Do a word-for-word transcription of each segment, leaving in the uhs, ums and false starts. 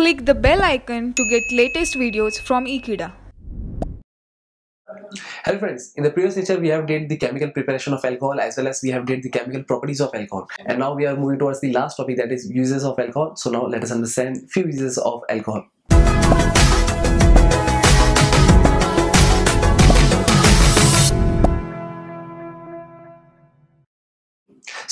Click the bell icon to get latest videos from Ekeeda. Hello friends, in the previous lecture we have did the chemical preparation of alcohol as well as we have did the chemical properties of alcohol, and now we are moving towards the last topic, that is uses of alcohol. So now let us understand few uses of alcohol.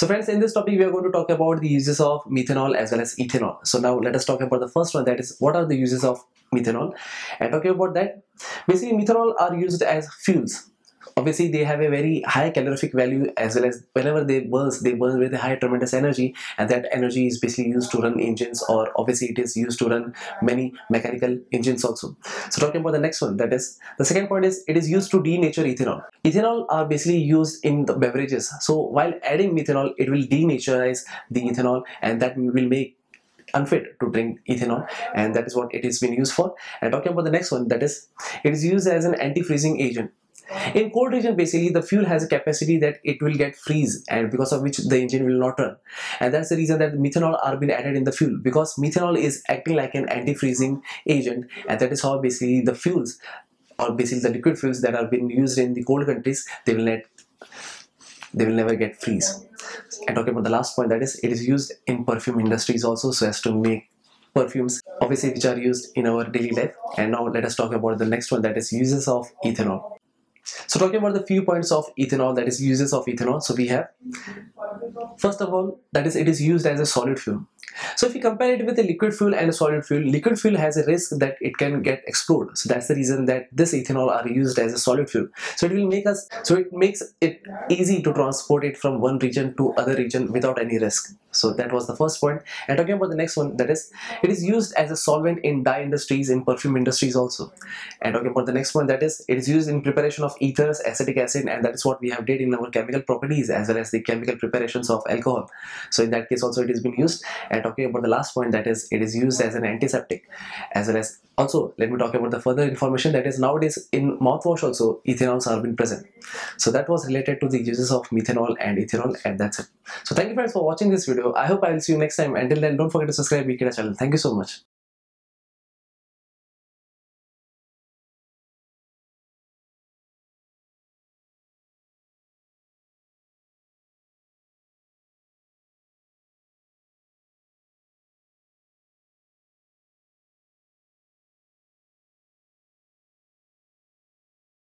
So friends, in this topic we are going to talk about the uses of methanol as well as ethanol. So now let us talk about the first one, that is what are the uses of methanol. And talking about that, basically methanol are used as fuels. Obviously they have a very high calorific value, as well as whenever they burn, they burn with a high tremendous energy, and that energy is basically used to run engines, or obviously it is used to run many mechanical engines also. So talking about the next one, that is the second point is it is used to denature ethanol. Ethanol are basically used in the beverages, so while adding methanol it will denaturize the ethanol, and that will make unfit to drink ethanol, and that is what it is being used for. And talking about the next one, that is it is used as an anti-freezing agent. In cold region basically the fuel has a capacity that it will get freeze, and because of which the engine will not run, and that's the reason that methanol are being added in the fuel, because methanol is acting like an anti-freezing agent, and that is how basically the fuels, or basically the liquid fuels that are being used in the cold countries, they will let they will never get freeze. And talking about the last point, that is it is used in perfume industries also, so as to make perfumes obviously which are used in our daily life. And now let us talk about the next one, that is uses of ethanol. So talking about the few points of ethanol, that is uses of ethanol. So we have, first of all, that is it is used as a solid fuel. So if you compare it with a liquid fuel and a solid fuel, liquid fuel has a risk that it can get explode. So that's the reason that this ethanol are used as a solid fuel. So it will make us, so it makes it easy to transport it from one region to other region without any risk. So that was the first point. And talking about the next one, that is it is used as a solvent in dye industries, in perfume industries also. And talking about the next one, that is it is used in preparation of ethers, acetic acid, and that is what we have did in our chemical properties as well as the chemical preparations of alcohol. So in that case also it has been used. And talking about the last point, that is it is used as an antiseptic, as well as also let me talk about the further information, that is nowadays in mouthwash also ethanols are been present. So that was related to the uses of methanol and ethanol, and that's it. So thank you friends for watching this video. I hope I will see you next time. Until then, don't forget to subscribe to Ekeeda channel. Thank you so much.